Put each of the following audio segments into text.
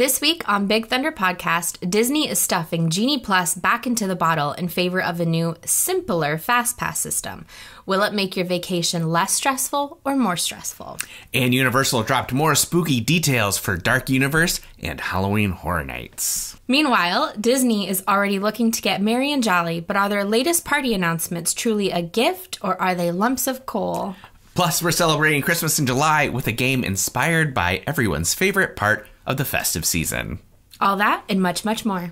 This week on Big Thunder Podcast, Disney is stuffing Genie Plus back into the bottle in favor of a new, simpler FastPass system. Will it make your vacation less stressful or more stressful? And Universal dropped more spooky details for Dark Universe and Halloween Horror Nights. Meanwhile, Disney is already looking to get merry and jolly, but are their latest party announcements truly a gift or are they lumps of coal? Plus, we're celebrating Christmas in July with a game inspired by everyone's favorite part of the festive season. All that and much, much more.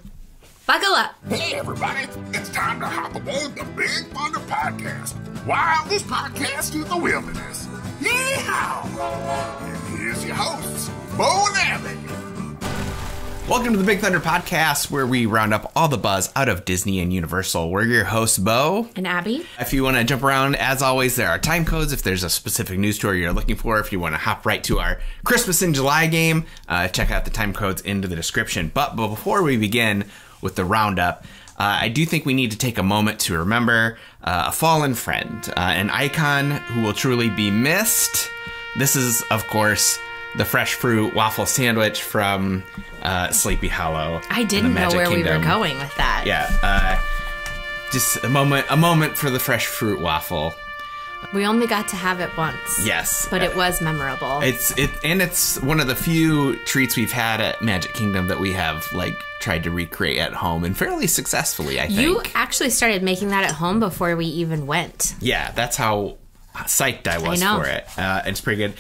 Buckle up. Hey, everybody. It's time to hop aboard the Big Thunder Podcast. Wildest podcast in the wilderness. Yeehaw! And here's your hosts, Bo and Abby. Welcome to the Big Thunder Podcast, where we round up all the buzz out of Disney and Universal. We're your hosts, Bo. And Abby. If you want to jump around, as always, there are time codes if there's a specific news story you're looking for. If you want to hop right to our Christmas in July game, check out the time codes into the description. But before we begin with the roundup, I do think we need to take a moment to remember a fallen friend, an icon who will truly be missed. This is, of course, the fresh fruit waffle sandwich from Sleepy Hollow. I didn't know where we were going with that. Yeah, just a moment for the fresh fruit waffle. We only got to have it once. Yes. But it was memorable. It's one of the few treats we've had at Magic Kingdom that we have, like, tried to recreate at home, and fairly successfully, I think. You actually started making that at home before we even went. Yeah, that's how psyched I was for it. It's pretty good.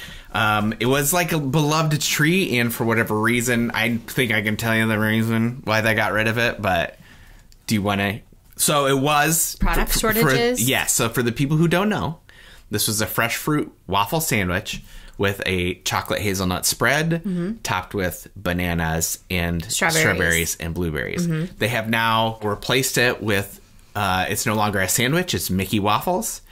It was, like, a beloved treat, and for whatever reason, I think I can tell you the reason why they got rid of it, but do you want to... So it was... Product shortages? Yeah, so for the people who don't know, this was a fresh fruit waffle sandwich with a chocolate hazelnut spread, mm-hmm, topped with bananas and strawberries and blueberries. Mm-hmm. They have now replaced it with, it's no longer a sandwich, it's Mickey waffles.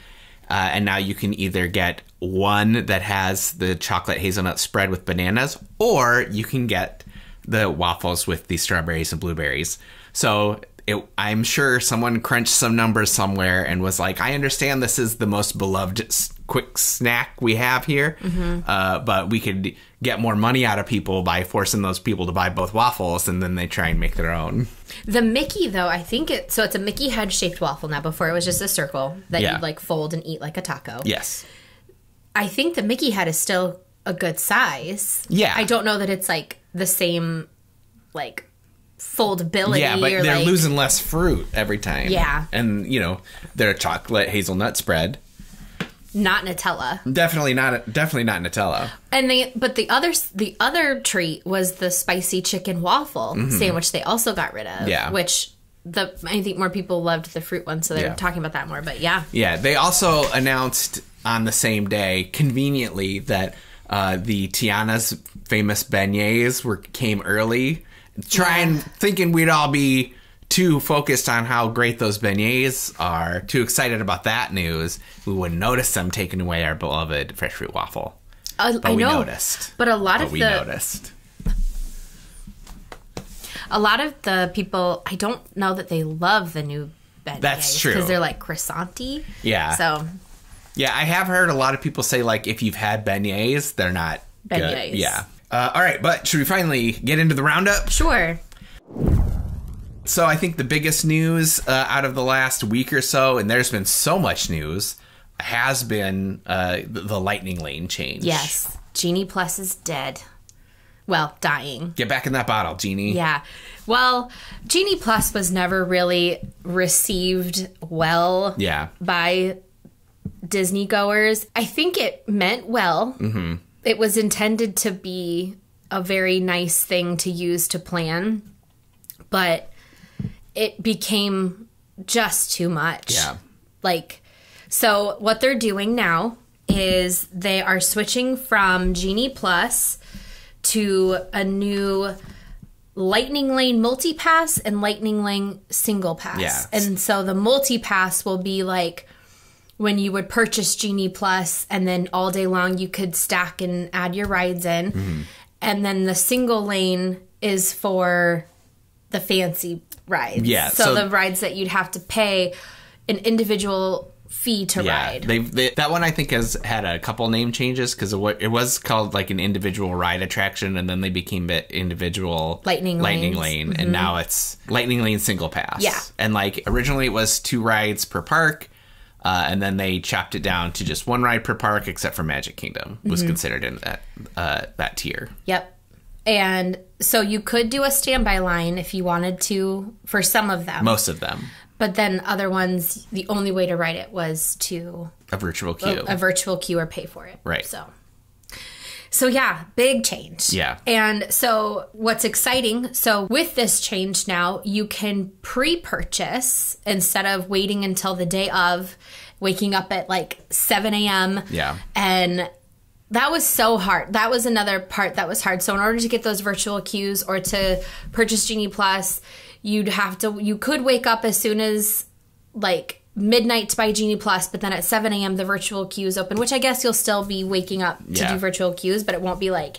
And now you can either get one that has the chocolate hazelnut spread with bananas, or you can get the waffles with the strawberries and blueberries. So... I'm sure someone crunched some numbers somewhere and was like, I understand this is the most beloved quick snack we have here, mm-hmm, but we could get more money out of people by forcing those people to buy both waffles, and then they try and make their own. The Mickey, though, I think it's a Mickey head-shaped waffle now. Before, it was just a circle that you'd, like, fold and eat like a taco. Yes. I think the Mickey head is still a good size. Yeah. I don't know that it's, like, the same, like... foldability. Yeah, but they're like, losing less fruit every time. Yeah. And, you know, they're a chocolate hazelnut spread. Not Nutella. Definitely not Nutella. And the other treat was the spicy chicken waffle, mm-hmm, sandwich they also got rid of. Yeah. Which I think more people loved the fruit one, so they're talking about that more, but yeah. Yeah, they also announced on the same day, conveniently, that the Tiana's famous beignets came early. Thinking we'd all be too focused on how great those beignets are, too excited about that news, we wouldn't notice them taking away our beloved fresh fruit waffle. A lot of the people, I don't know that they love the new beignets. That's true. Because they're like croissant-y. Yeah. So. Yeah, I have heard a lot of people say, like, if you've had beignets, they're not beignets. Good. Yeah. All right, but should we finally get into the roundup? Sure. So I think the biggest news out of the last week or so, and there's been so much news, has been the Lightning Lane change. Yes. Genie Plus is dead. Well, dying. Get back in that bottle, Genie. Yeah. Well, Genie Plus was never really received well by Disney goers. I think it meant well. Mm-hmm. It was intended to be a very nice thing to use to plan, but it became just too much. Yeah. Like, so what they're doing now is they are switching from Genie Plus to a new Lightning Lane multi-pass and Lightning Lane single pass. Yeah. And so the multi-pass will be like... when you would purchase Genie Plus, and then all day long you could stack and add your rides in. Mm-hmm. And then the single lane is for the fancy rides. Yeah. So the rides that you'd have to pay an individual fee to ride. They that one I think has had a couple name changes because it was called like an individual ride attraction, and then they became the individual Lightning Lane, mm-hmm. and now it's Lightning Lane Single Pass. Yeah, and like originally it was 2 rides per park. And then they chopped it down to just 1 ride per park, except for Magic Kingdom was mm-hmm. considered in that tier. Yep. And so you could do a standby line if you wanted to for some of them. Most of them. But then other ones, the only way to ride it was to... a virtual queue. A virtual queue or pay for it. Right. So yeah, big change. Yeah. And so what's exciting, so with this change now, you can pre-purchase instead of waiting until the day of, waking up at like 7 a.m. Yeah. And that was so hard. That was another part that was hard. So in order to get those virtual queues or to purchase Genie Plus, you could wake up as soon as like midnight to buy Genie Plus, but then at 7 a.m. the virtual queues open, which I guess you'll still be waking up to do virtual queues, but it won't be like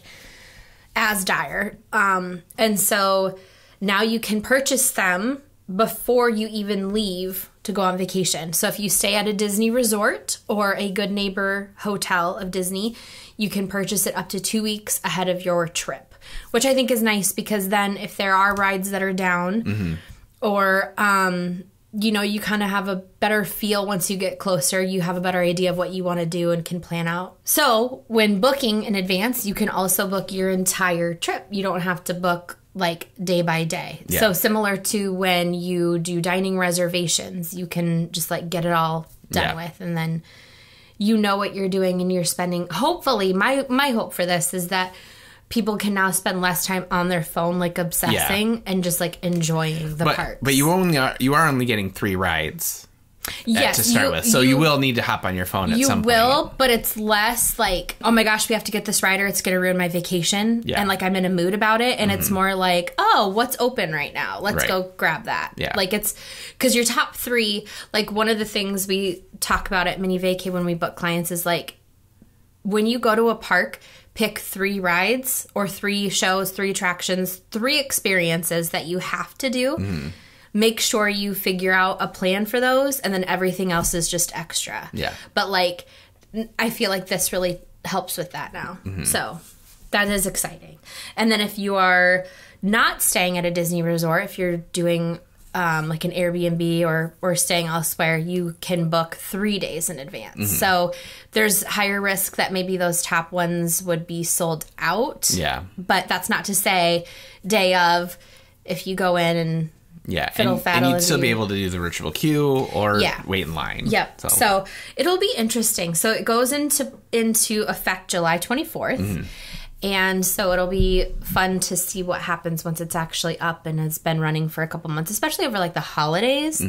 as dire. And so now you can purchase them before you even leave to go on vacation. So if you stay at a Disney resort or a Good Neighbor hotel of Disney, you can purchase it up to 2 weeks ahead of your trip, which I think is nice because then if there are rides that are down mm-hmm. or... you know, you kind of have a better feel once you get closer. You have a better idea of what you want to do and can plan out. So when booking in advance, you can also book your entire trip. You don't have to book like day by day. Yeah. So similar to when you do dining reservations, you can just like get it all done with. And then you know what you're doing and you're spending. Hopefully, my hope for this is that people can now spend less time on their phone, like obsessing and just like enjoying the parks. But you are only getting 3 rides to start with, so you will need to hop on your phone at some point. You will, but it's less like, oh my gosh, we have to get this ride or it's going to ruin my vacation, and like I'm in a mood about it. And it's more like, oh, what's open right now? Let's go grab that. Yeah. Like it's because your top 3, like one of the things we talk about at Minnie Vacay when we book clients is like when you go to a park, pick 3 rides or 3 shows, 3 attractions, 3 experiences that you have to do. Mm. Make sure you figure out a plan for those, and then everything else is just extra. Yeah. But, like, I feel like this really helps with that now. Mm-hmm. So that is exciting. And then if you are not staying at a Disney resort, if you're doing, like, an Airbnb or staying elsewhere, you can book 3 days in advance. Mm-hmm. So there's higher risk that maybe those top ones would be sold out. Yeah. But that's not to say day of, if you go in and fiddle-faddle. And you'd still be able to do the virtual queue or wait in line. Yep. So it'll be interesting. So it goes into effect July 24th. Mm-hmm. And so it'll be fun to see what happens once it's actually up and has been running for a couple months, especially over, like, the holidays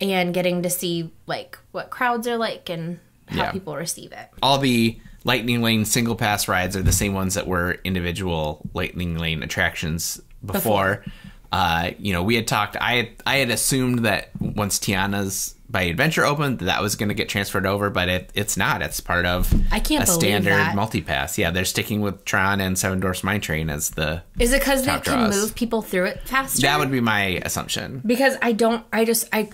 and getting to see, like, what crowds are like and how people receive it. All the Lightning Lane Single Pass rides are the same ones that were individual Lightning Lane attractions before. You know, we had talked – I had assumed that once Tiana's Bayou Adventure opened, that was going to get transferred over, but it's not. It's part of a standard multi-pass. Yeah, they're sticking with Tron and Seven Dwarfs Mine Train as the Is it because they can move people through it faster? That would be my assumption. Because I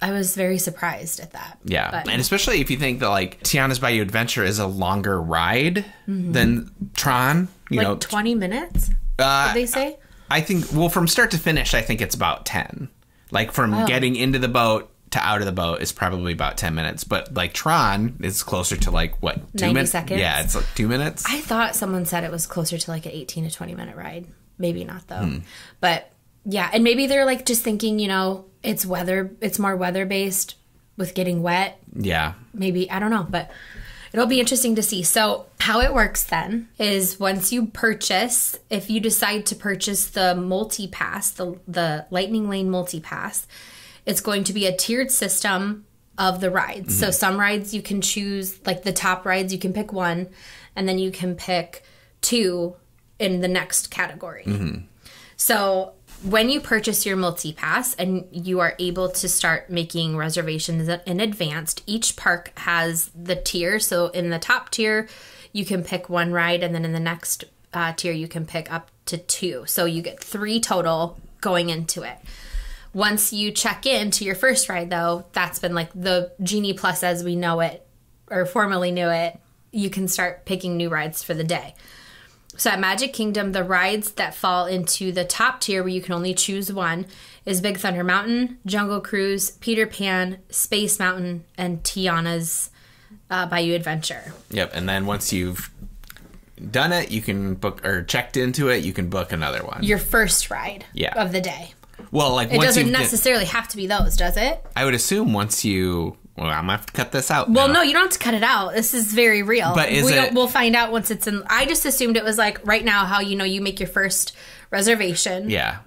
was very surprised at that. Yeah, but. And especially if you think that, like, Tiana's Bayou Adventure is a longer ride than Tron. You know, 20 minutes, what they say? I think, well, from start to finish, I think it's about 10. Like, from getting into the boat to out of the boat is probably about 10 minutes. But, like, Tron is closer to, like, what, 2 minutes? 90 seconds? Yeah, it's, like, 2 minutes. I thought someone said it was closer to, like, an 18 to 20-minute ride. Maybe not, though. Hmm. But, yeah, and maybe they're, like, just thinking, you know, it's more weather-based with getting wet. Yeah. Maybe, I don't know, but it'll be interesting to see. So how it works then is once you purchase, if you decide to purchase the multi-pass, the Lightning Lane multi-pass, it's going to be a tiered system of the rides. Mm-hmm. So some rides you can choose, like the top rides, you can pick 1, and then you can pick 2 in the next category. Mm-hmm. So when you purchase your multi-pass and you are able to start making reservations in advance, each park has the tier. So in the top tier, you can pick 1 ride, and then in the next tier, you can pick up to 2. So you get 3 total going into it. Once you check in to your first ride, though, that's been like the Genie Plus as we know it, or formerly knew it, you can start picking new rides for the day. So at Magic Kingdom, the rides that fall into the top tier where you can only choose one is Big Thunder Mountain, Jungle Cruise, Peter Pan, Space Mountain, and Tiana's Bayou Adventure. Yep, and then once you've done it, you can book, or checked into it, you can book another one. Your first ride of the day. Well, like, it doesn't necessarily have to be those, does it? I would assume once you... Well, I'm going to have to cut this out. Well, no, you don't have to cut it out. This is very real. But we'll find out once it's in... I just assumed it was like right now how, you know, you make your first reservation. Yeah.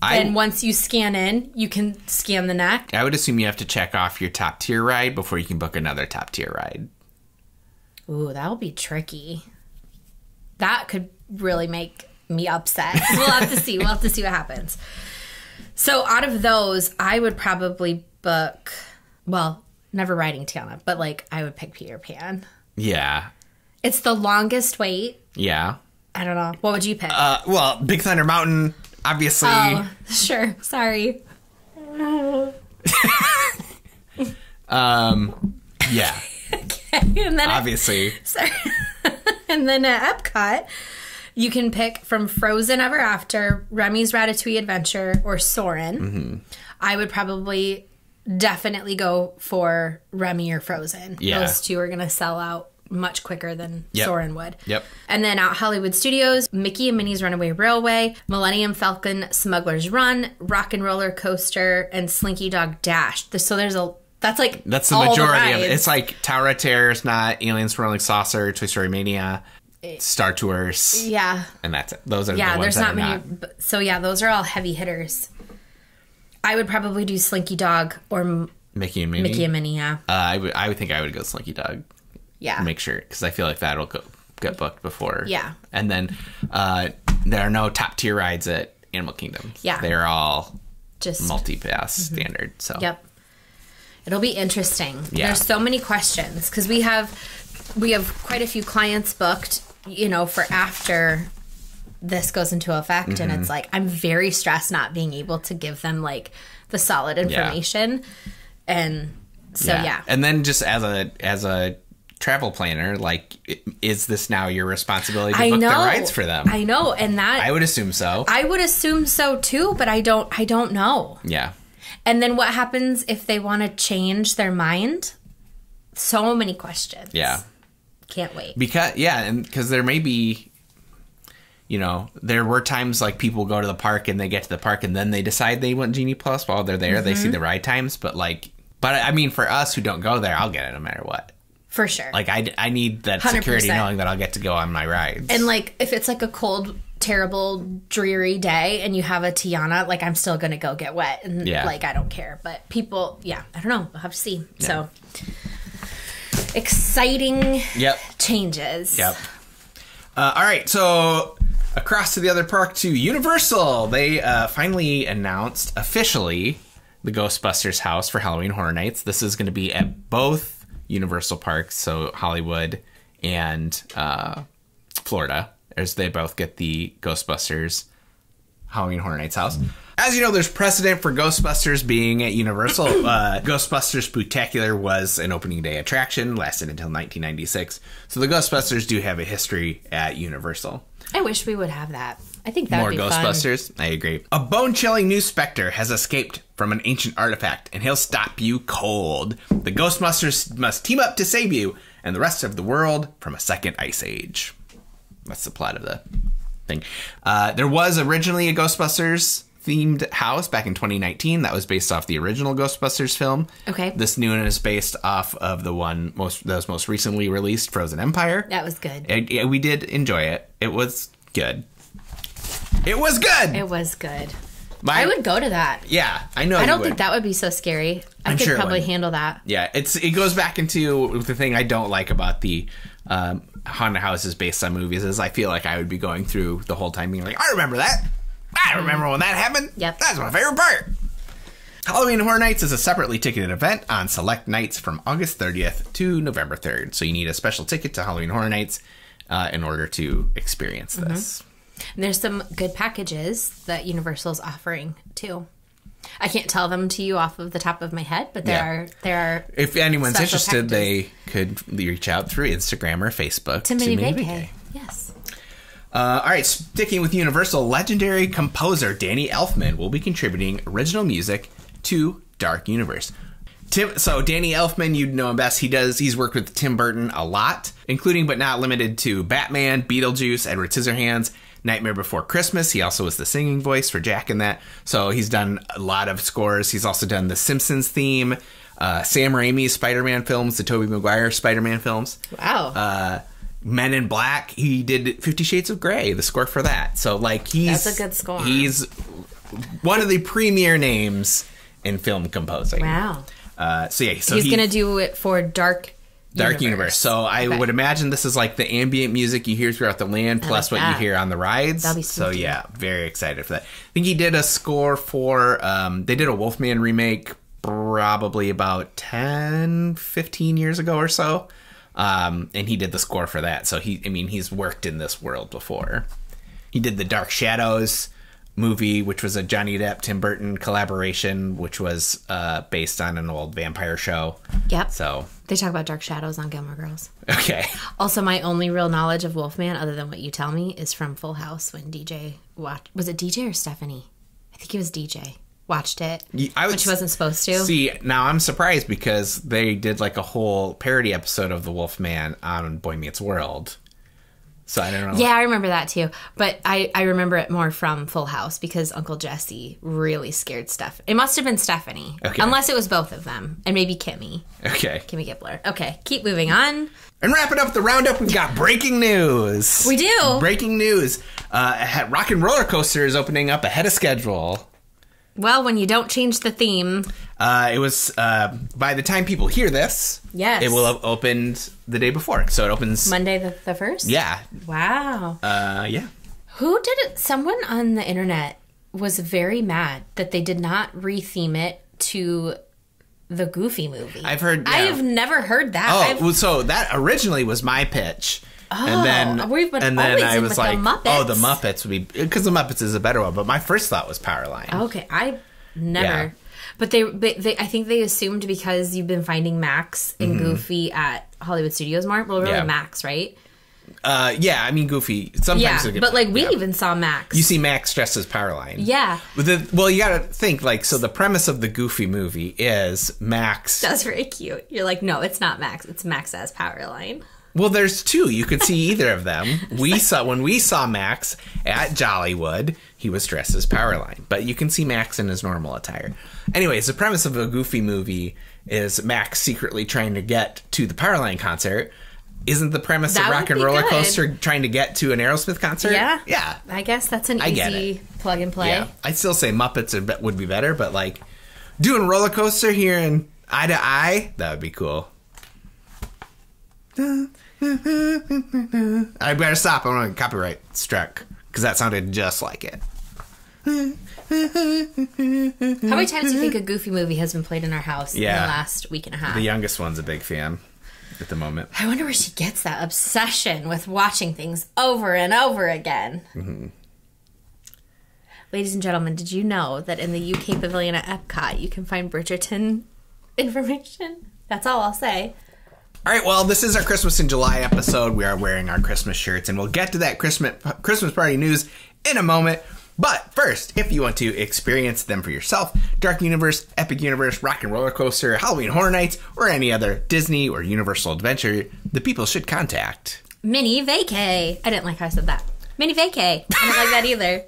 And once you scan in, you can scan the neck. I would assume you have to check off your top tier ride before you can book another top tier ride. Ooh, that would be tricky. That could really make me upset. We'll have to see. We'll have to see what happens. So out of those, I would probably book... Well... Never riding Tiana, but, like, I would pick Peter Pan. Yeah. It's the longest wait. Yeah. I don't know. What would you pick? Well, Big Thunder Mountain, obviously. Oh, sure. Sorry. Yeah. Okay. And then obviously. Sorry. And then at Epcot, you can pick from Frozen Ever After, Remy's Ratatouille Adventure, or Soarin'. Mm-hmm. I would probably... Definitely go for Remy or Frozen. Yeah. Those two are going to sell out much quicker than Soarin' would. Yep. And then out Hollywood Studios, Mickey and Minnie's Runaway Railway, Millennium Falcon Smuggler's Run, Rock 'n' Roller Coaster, and Slinky Dog Dash. So there's a... That's the all majority of it. It's like Tower of Terror, it's not Alien Swirling Saucer, Toy Story Mania, Star Tours. Yeah. And that's it. Those are the ones that are not... So yeah, those are all heavy hitters. I would probably do Slinky Dog or Mickey and Minnie. Mickey and Minnie, yeah. I would think I would go Slinky Dog. Yeah. Make sure, because I feel like that'll get booked before. Yeah. And then there are no top tier rides at Animal Kingdom. Yeah. They're all just multi-pass standard. So. Yep. It'll be interesting. Yeah. There's so many questions because we have quite a few clients booked, you know, for after. This goes into effect, and it's like, I'm very stressed not being able to give them, like, the solid information. Yeah. And so, yeah. And then just as a travel planner, like, is this now your responsibility to book the rides for them? I know, and that... I would assume so. I would assume so, too, but I don't know. Yeah. And then what happens if they want to change their mind? So many questions. Yeah. Can't wait. Because, yeah, and because there may be... You know, there were times like people go to the park and they get to the park and then they decide they want Genie Plus while they're there. They see the ride times. But I mean, for us who don't go there, I'll get it no matter what. For sure. Like, I need that 100%. Security knowing that I'll get to go on my rides. And like, if it's like a cold, terrible, dreary day and you have a Tiana, like, I'm still going to go get wet. And like, I don't care. But people, yeah, I don't know. We'll have to see. Yeah. So exciting changes. Yep. All right. So... Across to the other park, to Universal. They finally announced officially the Ghostbusters house for Halloween Horror Nights. This is going to be at both Universal parks, so Hollywood and Florida, as they both get the Ghostbusters Halloween Horror Nights house. As you know, there's precedent for Ghostbusters being at Universal. Ghostbusters Spooktacular was an opening day attraction, lasted until 1996. So the Ghostbusters do have a history at Universal. I wish we would have that. I think that would be fun. More Ghostbusters. I agree. A bone-chilling new specter has escaped from an ancient artifact, and he'll stop you cold. The Ghostbusters must team up to save you and the rest of the world from a second ice age. That's the plot of the thing. There was originally a Ghostbusters-themed house back in 2019. That was based off the original Ghostbusters film. Okay. This new one is based off of the one that was most recently released, Frozen Empire. That was good. We did enjoy it. It was good. It was good. It was good. I would go to that. Yeah, I know. I don't think that would be so scary. I could probably handle that. Yeah, it goes back into the thing I don't like about the haunted houses based on movies is I feel like I would be going through the whole time being like, I remember that. I remember when that happened. Yep. That's my favorite part. Halloween Horror Nights is a separately ticketed event on select nights from August 30th to November 3rd. So you need a special ticket to Halloween Horror Nights. In order to experience this. And there's some good packages that Universal's offering, too. I can't tell them to you off of the top of my head, but there are. If anyone's interested, packages. They could reach out through Instagram or Facebook to Minnie Vacay. Yes. All right, sticking with Universal, legendary composer Danny Elfman will be contributing original music to Dark Universe. So Danny Elfman, you'd know him best. He's worked with Tim Burton a lot, including but not limited to Batman, Beetlejuice, Edward Scissorhands, Nightmare Before Christmas. He also was the singing voice for Jack in that. So he's done a lot of scores. He's also done the Simpsons theme, Sam Raimi's Spider-Man films, the Tobey Maguire Spider-Man films. Wow. Men in Black. He did 50 Shades of Grey, the score for that. So like that's a good score. He's one of the premier names in film composing. Wow. So yeah, so he's gonna do it for Dark Universe. So I would imagine this is like the ambient music you hear throughout the land, plus what you hear on the rides. That'll be so yeah, very excited for that. I think he did a score for they did a Wolfman remake probably about 10, 15 years ago or so, and he did the score for that. So he's worked in this world before. He did the Dark Shadows movie, which was a Johnny Depp Tim Burton collaboration, which was based on an old vampire show. Yep. So they talk about Dark Shadows on Gilmore Girls. Okay. Also, my only real knowledge of Wolfman, other than what you tell me, is from Full House when DJ watched. Was it DJ or Stephanie? I think it was DJ. Watched it, which she wasn't supposed to. See, now I'm surprised because they did like a whole parody episode of the Wolfman on Boy Meets World. So I don't know. Yeah, I remember that too. But I remember it more from Full House because Uncle Jesse really scared Steph. It must have been Stephanie. Okay. Unless it was both of them. And maybe Kimmy. Okay. Kimmy Gibbler. Okay, keep moving on. And wrapping up the roundup, we've got breaking news. We do. Breaking news. Rock 'n' Roller Coaster is opening up ahead of schedule. Well, when you don't change the theme. It was, by the time people hear this, yes, it will have opened the day before. So it opens Monday the 1st? Yeah. Wow. Yeah. Who did it? Someone on the internet was very mad that they did not retheme it to the Goofy movie. I've heard. Yeah. I have never heard that. Oh, so that originally was my pitch. Oh, and then, I was like, oh, the Muppets would be, because the Muppets is a better one. But my first thought was Powerline. Okay, I never. Yeah. But they I think they assumed because you've been finding Max and Goofy at Hollywood Studios more. Well, really Max, right? Yeah, I mean Goofy. Sometimes yeah, but like we even saw Max. You see Max dressed as Powerline. Yeah. Well, you gotta think like so. The premise of the Goofy movie is Max. That's very cute. You're like, no, it's not Max. It's Max as Powerline. Well, there's two. You could see either of them. When we saw Max at Jollywood, he was dressed as Powerline. But you can see Max in his normal attire. Anyways, the premise of a Goofy movie is Max secretly trying to get to the Powerline concert. Isn't the premise of Rock 'n' Roller Coaster trying to get to an Aerosmith concert? Yeah. Yeah. I guess that's an easy plug and play. Yeah. I'd still say Muppets would be better, but like doing Roller Coaster here in Eye to Eye, that would be cool. I better stop. I'm going to copyright struck because that sounded just like it. How many times do you think a Goofy movie has been played in our house in the last week and a half? The youngest one's a big fan at the moment. I wonder where she gets that obsession with watching things over and over again. Mm-hmm. Ladies and gentlemen, did you know that in the UK Pavilion at Epcot you can find Bridgerton information? That's all I'll say. All right, well, this is our Christmas in July episode. We are wearing our Christmas shirts, and we'll get to that Christmas party news in a moment. But first, if you want to experience them for yourself, Dark Universe, Epic Universe, Rock 'n' Roller Coaster, Halloween Horror Nights, or any other Disney or Universal adventure, the people should contact Minnie Vacay. I didn't like how I said that. Minnie Vacay. I didn't like that either.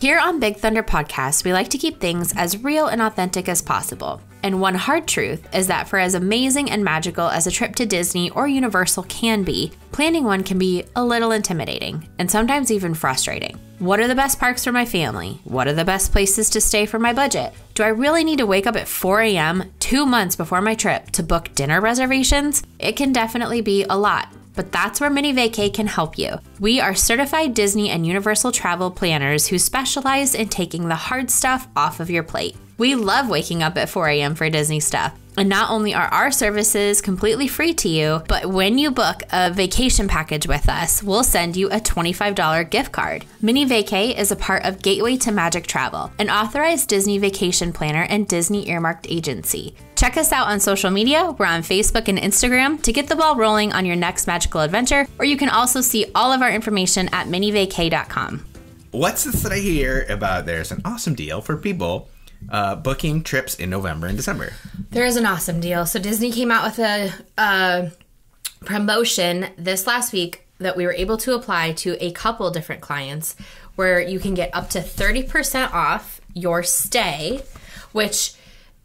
Here on Big Thunder Podcast, we like to keep things as real and authentic as possible. And one hard truth is that for as amazing and magical as a trip to Disney or Universal can be, planning one can be a little intimidating and sometimes even frustrating. What are the best parks for my family? What are the best places to stay for my budget? Do I really need to wake up at 4 a.m. 2 months before my trip to book dinner reservations? It can definitely be a lot. But that's where Minnie Vacay can help you. We are certified Disney and Universal travel planners who specialize in taking the hard stuff off of your plate. We love waking up at 4 a.m. for Disney stuff. And not only are our services completely free to you, but when you book a vacation package with us, we'll send you a $25 gift card. Minnie Vacay is a part of Gateway to Magic Travel, an authorized Disney vacation planner and Disney earmarked agency. Check us out on social media. We're on Facebook and Instagram to get the ball rolling on your next magical adventure, or you can also see all of our information at minnievacay.com. What's this that I hear about? There's an awesome deal for people booking trips in November and December. There is an awesome deal. So Disney came out with a promotion this last week that we were able to apply to a couple different clients where you can get up to 30% off your stay, which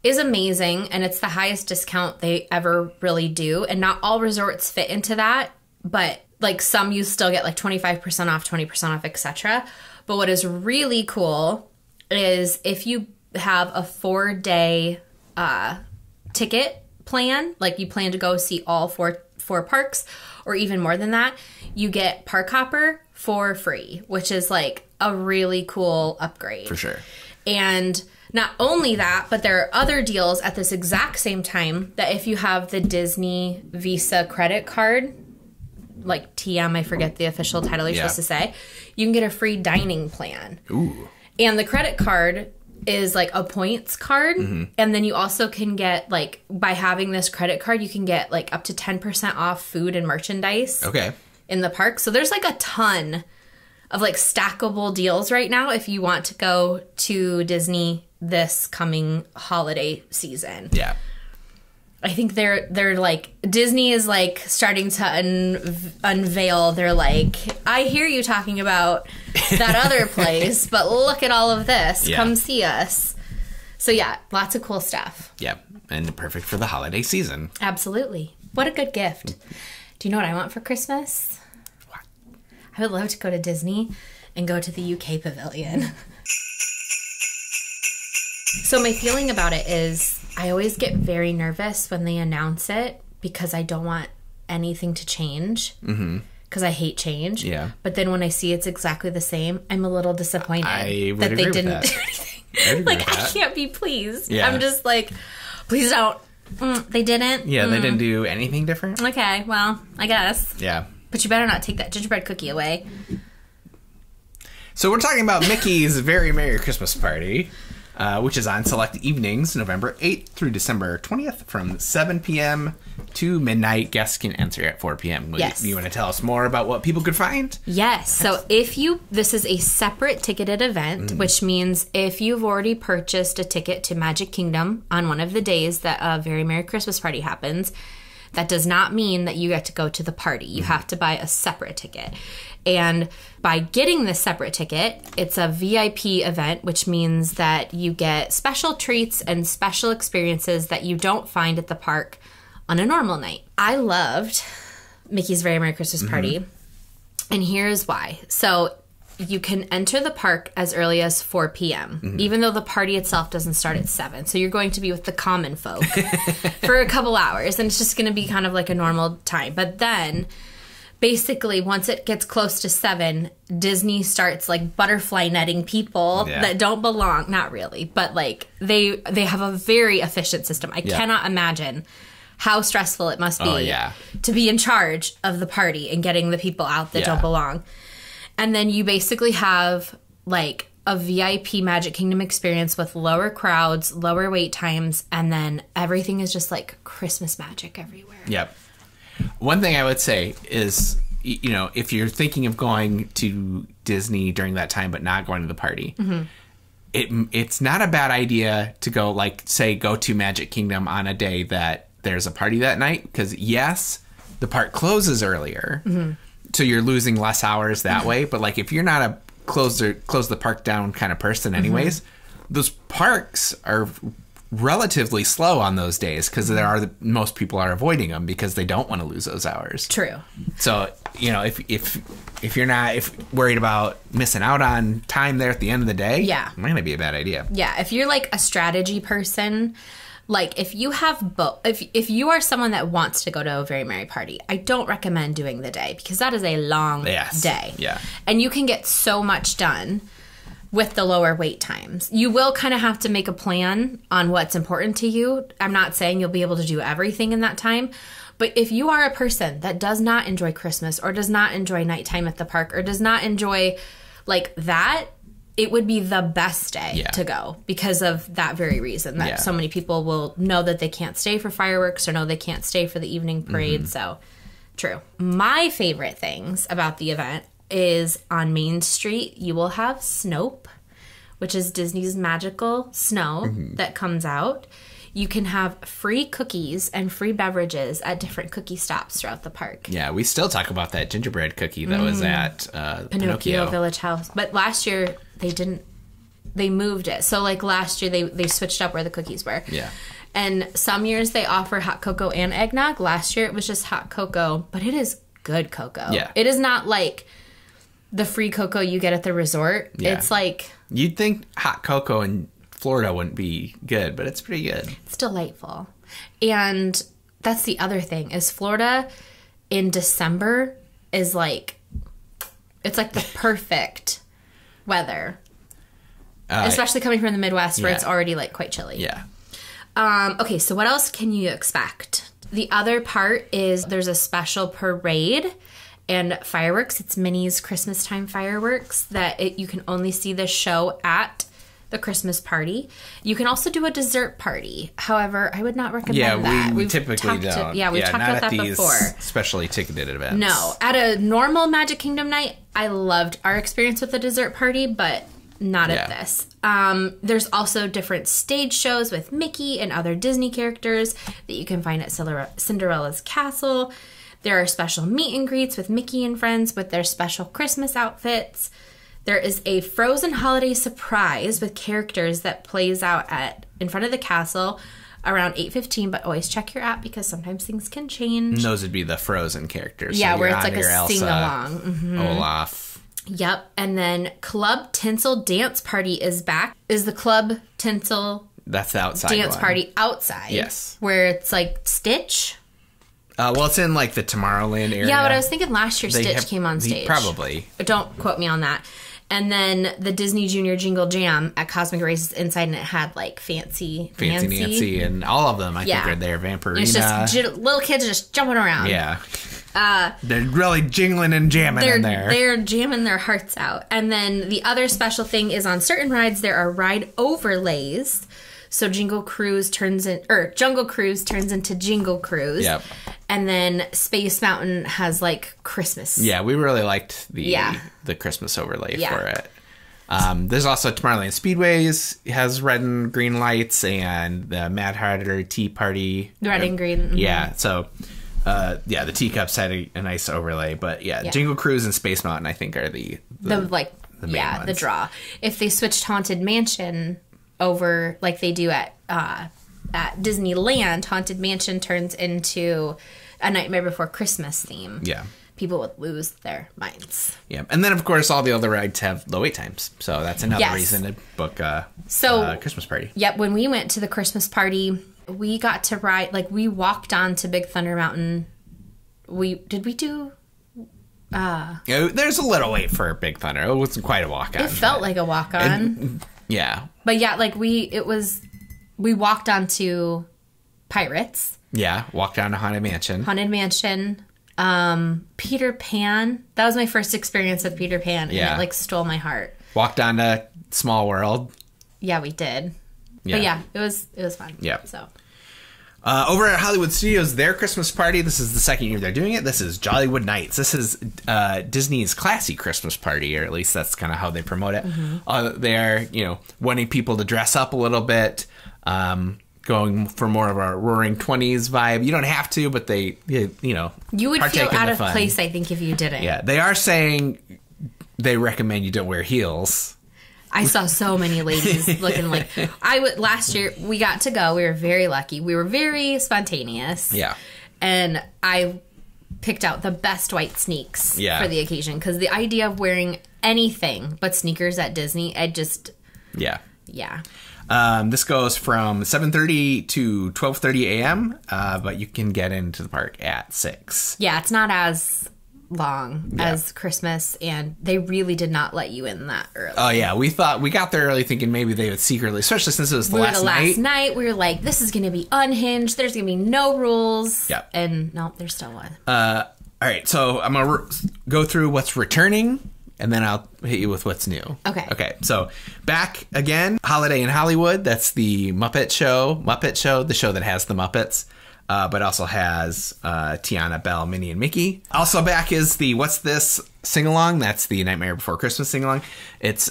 is amazing, and it's the highest discount they ever really do. And not all resorts fit into that, but like some you still get like 25% off, 20% off, etc. But what is really cool is if you have a 4-day ticket plan, like you plan to go see all four parks or even more than that, you get Park Hopper for free, which is like a really cool upgrade. For sure. And not only that, but there are other deals at this exact same time that if you have the Disney Visa credit card, like TM, I forget the official title you're supposed to say, you can get a free dining plan. Ooh. And the credit card is like a points card. Mm-hmm. And then you also can get, like, by having this credit card, you can get like up to 10% off food and merchandise in the park. So there's like a ton of like stackable deals right now if you want to go to Disney this coming holiday season. Yeah. I think they're like, Disney is like starting to unveil. They're like, I hear you talking about that other place, but look at all of this. Yeah. Come see us. So yeah, lots of cool stuff. Yeah, and perfect for the holiday season. Absolutely. What a good gift. Do you know what I want for Christmas? What? I would love to go to Disney and go to the UK pavilion. So my feeling about it is I always get very nervous when they announce it because I don't want anything to change because I hate change. Yeah. But then when I see it's exactly the same, I'm a little disappointed that they didn't do anything. Like, I can't be pleased. Yeah. I'm just like, please don't. They didn't. Yeah, they didn't do anything different. Okay, well, I guess. Yeah. But you better not take that gingerbread cookie away. So we're talking about Mickey's Very Merry Christmas Party. Which is on select evenings, November 8th through December 20th from 7 p.m. to midnight. Guests can enter at 4 p.m. Yes. You want to tell us more about what people could find? Yes. So if you, this is a separate ticketed event, which means if you've already purchased a ticket to Magic Kingdom on one of the days that a Very Merry Christmas Party happens, that does not mean that you get to go to the party. You have to buy a separate ticket. And by getting this separate ticket, it's a VIP event, which means that you get special treats and special experiences that you don't find at the park on a normal night. I loved Mickey's Very Merry Christmas Party, and here's why. So you can enter the park as early as 4 p.m., even though the party itself doesn't start at 7. So you're going to be with the common folk for a couple hours, and it's just going to be kind of like a normal time. But then basically, once it gets close to 7, Disney starts like butterfly netting people that don't belong. Not really, but like they have a very efficient system. I cannot imagine how stressful it must be to be in charge of the party and getting the people out that don't belong. And then you basically have like a VIP Magic Kingdom experience with lower crowds, lower wait times, and then everything is just like Christmas magic everywhere. Yep. One thing I would say is, you know, if you're thinking of going to Disney during that time but not going to the party, it's not a bad idea to go, like, say, go to Magic Kingdom on a day that there's a party that night. Because, yes, the park closes earlier, so you're losing less hours that way. But, like, if you're not a close the park down kind of person anyways, those parks are relatively slow on those days because there are most people are avoiding them because they don't want to lose those hours. True. So, you know, if you're not worried about missing out on time there at the end of the day, it might not be a bad idea. Yeah, if you're like a strategy person, like if you have both, if you are someone that wants to go to a Very Merry party, I don't recommend doing the day because that is a long day. Yeah. And you can get so much done with the lower wait times. You will kind of have to make a plan on what's important to you. I'm not saying you'll be able to do everything in that time, but if you are a person that does not enjoy Christmas or does not enjoy nighttime at the park or does not enjoy like that, it would be the best day to go because of that very reason that so many people will know that they can't stay for fireworks or know they can't stay for the evening parade. So true. My favorite things about the event is on Main Street, you will have Snope, which is Disney's magical snow that comes out. You can have free cookies and free beverages at different cookie stops throughout the park. Yeah, we still talk about that gingerbread cookie that was at Pinocchio Village House. But last year, they didn't, they moved it. So, like, last year, they switched up where the cookies were. Yeah. And some years, they offer hot cocoa and eggnog. Last year, it was just hot cocoa, but it is good cocoa. Yeah. It is not, like, the free cocoa you get at the resort. Yeah. It's, like... You'd think hot cocoa and... Florida wouldn't be good, but it's pretty good. It's delightful. And that's the other thing is Florida in December is like, it's like the perfect weather, especially coming from the Midwest where it's already like quite chilly. Yeah. Okay. So what else can you expect? The other part is there's a special parade and fireworks. It's Minnie's Christmas time fireworks that you can only see the show at the Christmas party. You can also do a dessert party. However, I would not recommend that. We typically don't. We've talked about that before. Especially ticketed events. No. At a normal Magic Kingdom night, I loved our experience with the dessert party, but not at this. There's also different stage shows with Mickey and other Disney characters that you can find at Cinderella's Castle. There are special meet and greets with Mickey and friends with their special Christmas outfits. There is a Frozen holiday surprise with characters that plays out in front of the castle around 8:15, but always check your app because sometimes things can change. And those would be the Frozen characters. Yeah, so where it's like a sing-along. Olaf. Yep. And then Club Tinsel Dance Party is back. Is the Club Tinsel That's the outside Dance one. Party outside? Yes. Where it's like Stitch. Well, it's in, like, the Tomorrowland area. Yeah, but I was thinking last year Stitch came on stage. Probably. Don't quote me on that. And then the Disney Junior Jingle Jam at Cosmic Races Inside, and it had, like, Fancy Nancy. Nancy and all of them, I think, are there. Vampirina. It's just little kids just jumping around. Yeah. They're really jingling and jamming in there. They're jamming their hearts out. And then the other special thing is on certain rides, there are ride overlays. So Jungle Cruise turns into Jingle Cruise. Yep. And then Space Mountain has like Christmas. Yeah, we really liked the Christmas overlay for it. There's also Tomorrowland Speedways has red and green lights and the Mad Hatter Tea Party. Red and green. Yeah. So the teacups had a nice overlay, but Jingle Cruise and Space Mountain I think are the main ones. The draw. If they switched Haunted Mansion over like they do at Disneyland, Haunted Mansion turns into a Nightmare Before Christmas theme. Yeah. People would lose their minds. Yeah. And then, of course, all the other rides have low wait times. So that's another reason to book a Christmas party. Yep. When we went to the Christmas party, we got to ride, like, we walked on to Big Thunder Mountain. There's a little wait for Big Thunder. It wasn't quite a walk on. It felt like a walk on. Yeah. But yeah, like we walked onto Pirates. Yeah, walked down to Haunted Mansion. Peter Pan. That was my first experience with Peter Pan, and it like stole my heart. Walked on to Small World. Yeah, we did. Yeah. But yeah, it was fun. Yeah. So over at Hollywood Studios, their Christmas party, this is the second year they're doing it. This is Jollywood Nights. This is Disney's classy Christmas party, or at least that's kind of how they promote it. They're, wanting people to dress up a little bit, going for more of a Roaring 20s vibe. You don't have to, but they you would feel out of place, I think, if you didn't. Yeah, they are saying they recommend you don't wear heels. I saw so many ladies looking like last year we got to go. We were very lucky. We were very spontaneous. Yeah. And I picked out the best white sneaks for the occasion because the idea of wearing anything but sneakers at Disney, I just this goes from 7:30 to 12:30 a.m., but you can get into the park at 6. Yeah, it's not as long as Christmas, and they really did not let you in that early. Oh yeah, we thought we got there early thinking maybe they would secretly, especially since it was the last night. We were like, this is going to be unhinged. There's going to be no rules. Yep. And nope, there still was. All right, so I'm gonna go through what's returning, and then I'll hit you with what's new. Okay. Okay, so back again, Holiday in Hollywood. That's the Muppet Show, the show that has the Muppets. But also has Tiana, Belle, Minnie, and Mickey. Also back is the What's This sing-along. That's the Nightmare Before Christmas sing-along. It's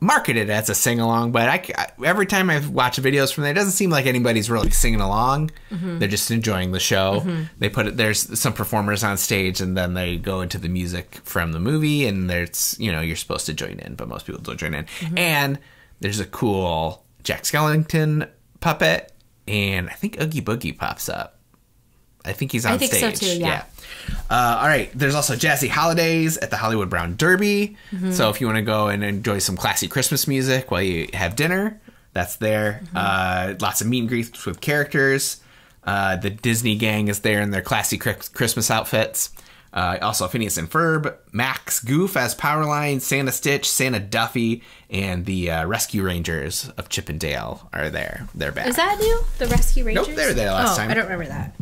marketed as a sing-along, but every time I've watched videos from there, it doesn't seem like anybody's really singing along. Mm-hmm. They're just enjoying the show. Mm-hmm. There's some performers on stage, and then they go into the music from the movie, and there's, you know, you're supposed to join in, but most people don't join in. Mm-hmm. And there's a cool Jack Skellington puppet. And I think Oogie Boogie pops up. I think he's on stage. I think so, too, yeah. All right. There's also Jazzy Holidays at the Hollywood Brown Derby. Mm-hmm. So if you want to go and enjoy some classy Christmas music while you have dinner, that's there. Mm-hmm. Lots of meet and greets with characters. The Disney gang is there in their classy Christmas outfits. Also Phineas and Ferb, Max Goof as Powerline, Santa Stitch, Santa Duffy, and the Rescue Rangers of Chip and Dale are there. They're back. Is that new? The Rescue Rangers? Nope, they were there last time. I don't remember that.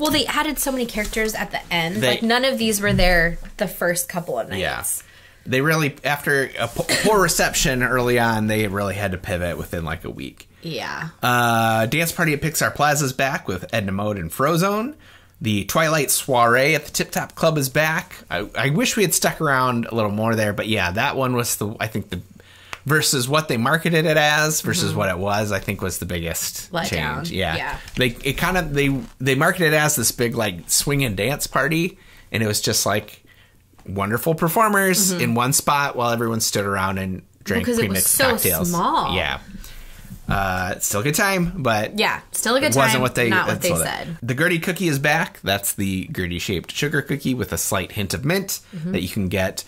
Well, they added so many characters at the end. Like, none of these were there the first couple of nights. Yeah. They really, after a poor reception early on, they really had to pivot within like a week. Yeah. Dance Party at Pixar Plaza's back with Edna Mode and Frozone. The Twilight Soiree at the Tip Top Club is back. I wish we had stuck around a little more there, but yeah, that one was I think versus what they marketed it as versus what it was, I think was the biggest change. Yeah. They marketed it as this big like swing and dance party, and it was just like wonderful performers in one spot while everyone stood around and drank pre-mixed cocktails. Small. Yeah. Still a good time, but yeah, still a good time. Wasn't what they said. The Gertie cookie is back. That's the Gertie-shaped sugar cookie with a slight hint of mint that you can get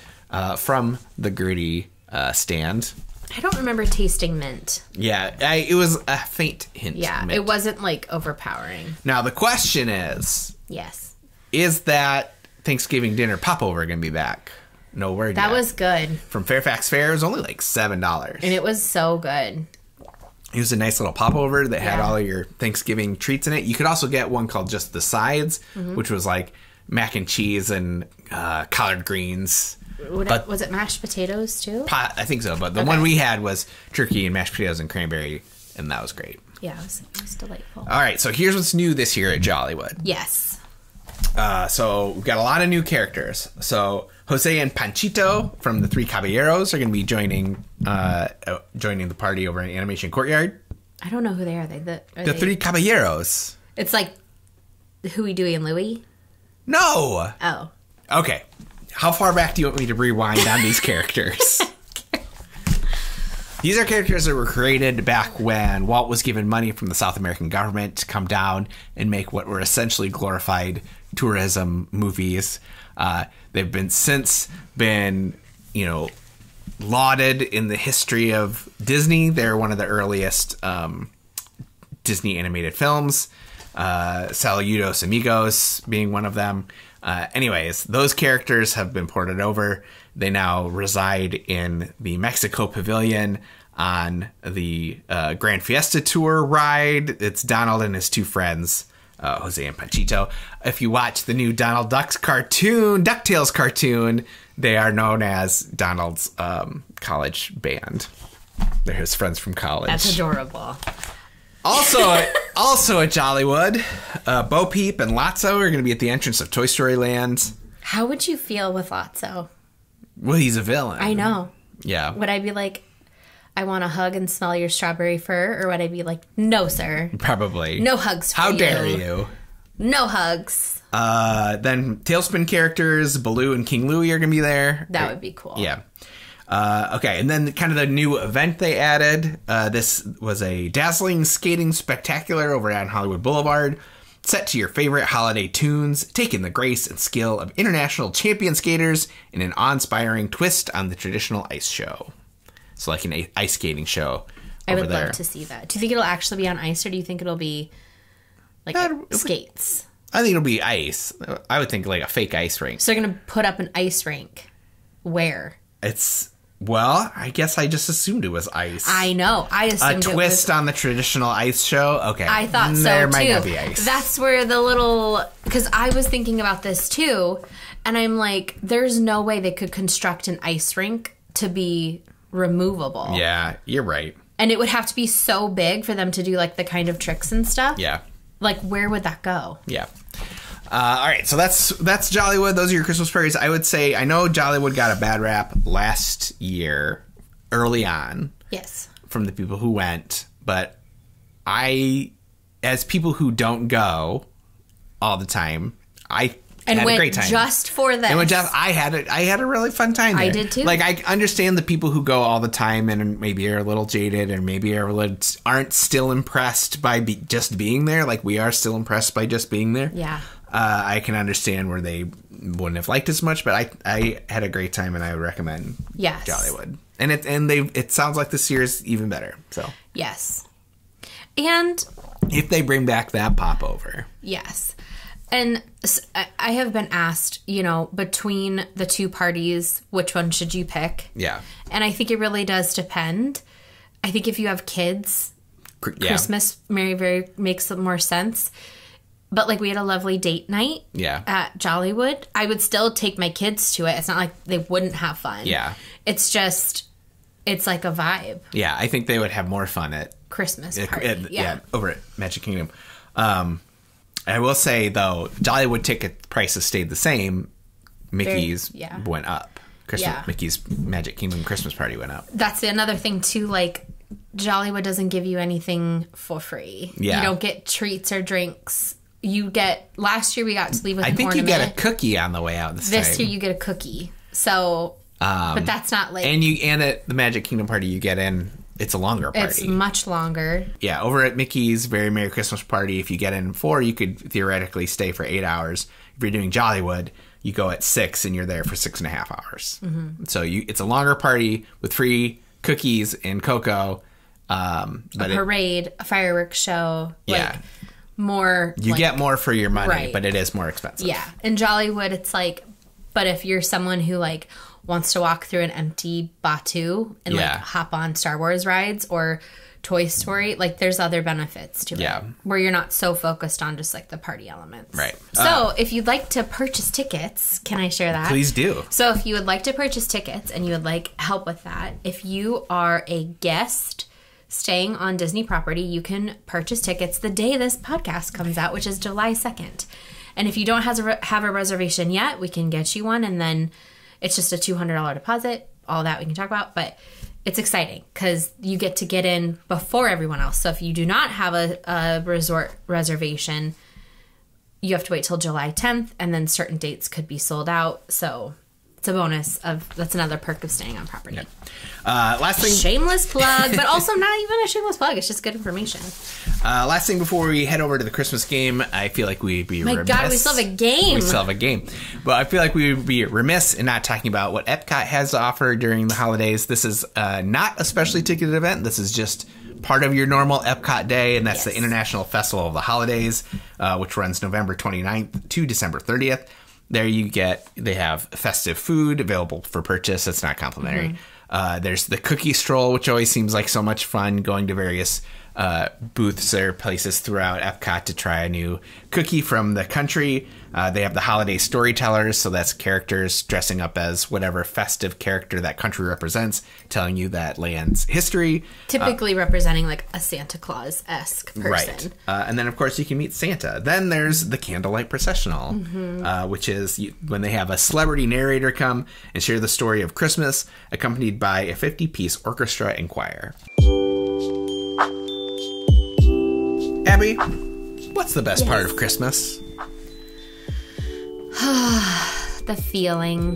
from the Gertie stand. I don't remember tasting mint. Yeah, it was a faint hint. Yeah, it wasn't like overpowering. Now the question is, yes, is that Thanksgiving dinner popover going to be back? No word. That was good. From Fairfax Fair, it was only like $7, and it was so good. It was a nice little popover that had all of your Thanksgiving treats in it. You could also get one called Just the Sides, which was like mac and cheese and collard greens. Was it mashed potatoes too? I think so, but the one we had was turkey and mashed potatoes and cranberry, and that was great. Yeah, it was delightful. All right, so here's what's new this year at Jollywood. Yes. So we've got a lot of new characters. So Jose and Panchito from the Three Caballeros are going to be joining the party over in Animation Courtyard. I don't know who they are. Are they Three Caballeros. It's like Huey, Dewey, and Louie? No. Oh. Okay. How far back do you want me to rewind on these characters? These are characters that were created back when Walt was given money from the South American government to come down and make what were essentially glorified tourism movies. They've been lauded in the history of Disney. They're one of the earliest Disney animated films, Saludos Amigos being one of them. Anyways, those characters have been ported over. They now reside in the Mexico Pavilion on the Grand Fiesta Tour ride. It's Donald and his two friends, Jose and Panchito. If you watch the new Donald Duck's cartoon, DuckTales cartoon, they are known as Donald's college band. They're his friends from college. That's adorable. Also at Jollywood, Bo Peep and Lotso are going to be at the entrance of Toy Story Land. How would you feel with Lotso? Well, he's a villain. I know. Yeah. Would I be like, I want to hug and smell your strawberry fur? Or would I be like, no, sir. Probably. No hugs for you. How dare you? No hugs. Then Tailspin characters, Baloo and King Louie are going to be there. That would be cool. Yeah. Okay, and then kind of the new event they added. This was a dazzling skating spectacular over on Hollywood Boulevard. Set to your favorite holiday tunes, taking the grace and skill of international champion skaters in an awe-inspiring twist on the traditional ice show. So like an ice skating show over there. I would love to see that. Do you think it'll actually be on ice, or do you think it'll be like skates? I think it'll be ice. I would think like a fake ice rink. So they're going to put up an ice rink. Where? It's... Well, I guess I just assumed it was ice. I know. I assumed it was... A twist on the traditional ice show? Okay. I thought so, too. There might not be ice. That's where the little... Because I was thinking about this, too, and I'm like, there's no way they could construct an ice rink to be removable. Yeah, you're right. And it would have to be so big for them to do, like, the kind of tricks and stuff. Yeah. Like, where would that go? Yeah. All right, so that's Jollywood. Those are your Christmas parties. I would say, I know Jollywood got a bad rap last year, early on. Yes. From the people who went. But I, as people who don't go all the time, I had a great time. Just for this. And went just, I had a really fun time there. I did too. Like, I understand the people who go all the time and maybe are a little jaded and maybe are aren't still impressed by just being there. Like, we are still impressed by just being there. Yeah. I can understand where they wouldn't have liked as much, but I had a great time, and I would recommend Jollywood. And it sounds like this year is even better. So yes, and if they bring back that popover, yes. And I have been asked, you know, between the two parties, which one should you pick? Yeah, and I think it really does depend. I think if you have kids, Christmas Merry makes more sense. But, like, we had a lovely date night at Jollywood. I would still take my kids to it. It's not like they wouldn't have fun. Yeah. It's just, it's like a vibe. Yeah, I think they would have more fun at Christmas party. Yeah, over at Magic Kingdom. I will say, though, Jollywood ticket prices stayed the same. Mickey's went up. Mickey's Magic Kingdom Christmas party went up. That's another thing, too, like... Jollywood doesn't give you anything for free. Yeah. You don't get treats or drinks. You get... Last year, we got to leave with an ornament. I think you get a cookie on the way out this time. This year, you get a cookie. So... but that's not like... And at the Magic Kingdom party you get in, it's a longer party. It's much longer. Yeah. Over at Mickey's Very Merry Christmas Party, if you get in 4, you could theoretically stay for 8 hours. If you're doing Jollywood, you go at 6 and you're there for 6.5 hours. Mm-hmm. So it's a longer party with free cookies and cocoa. But a parade, a fireworks show. Yeah. Like, more you like, get more for your money, right. But it is more expensive. Yeah. In Jollywood, it's like, but if you're someone who like wants to walk through an empty Batuu and like hop on Star Wars rides or Toy Story, like there's other benefits to it where you're not so focused on just like the party elements. Right. So if you'd like to purchase tickets, can I share that? Please do. So if you would like to purchase tickets and you would like help with that, if you are a guest staying on Disney property, you can purchase tickets the day this podcast comes out, which is July 2nd. And if you don't have a reservation yet, we can get you one. And then it's just a $200 deposit. All that we can talk about. But it's exciting because you get to get in before everyone else. So if you do not have a resort reservation, you have to wait till July 10th. And then certain dates could be sold out. So... a bonus of that's another perk of staying on property. Last thing, shameless plug, but also not even a shameless plug, it's just good information. Last thing before we head over to the Christmas game, I feel like we'd be remiss. God, we still have a game, but I feel like we would be remiss in not talking about what Epcot has to offer during the holidays. This is not a specially ticketed event. This is just part of your normal Epcot day, and that's the International Festival of the Holidays, which runs November 29th to December 30th. There you get, they have festive food available for purchase. That's not complimentary. Mm-hmm. There's the cookie stroll, which always seems like so much fun, going to various booths or places throughout Epcot to try a new cookie from the country. They have the holiday storytellers. So that's characters dressing up as whatever festive character that country represents, telling you that land's history. Typically representing like a Santa Claus-esque person. Right. And then, of course, you can meet Santa. Then there's the Candlelight Processional, which is when they have a celebrity narrator come and share the story of Christmas, accompanied by a 50-piece orchestra and choir. Abby, what's the best part of Christmas? The feeling.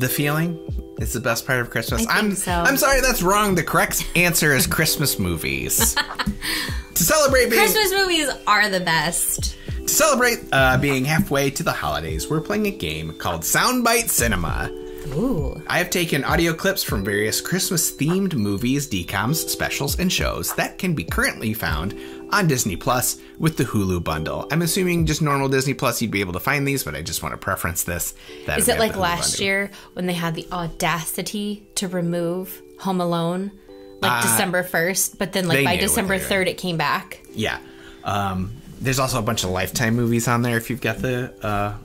The feeling is the best part of Christmas. I'm sorry, that's wrong. The correct answer is Christmas movies. To celebrate being... Christmas movies are the best. To celebrate being halfway to the holidays, we're playing a game called Soundbite Cinema. Ooh. I have taken audio clips from various Christmas-themed movies, DCOMs, specials, and shows that can be currently found on Disney Plus with the Hulu bundle. I'm assuming just normal Disney Plus you'd be able to find these, but I just want to preference this. Is it like last year when they had the audacity to remove Home Alone, like December 1st, but then like by December 3rd it came back? Yeah. There's also a bunch of Lifetime movies on there if you've got the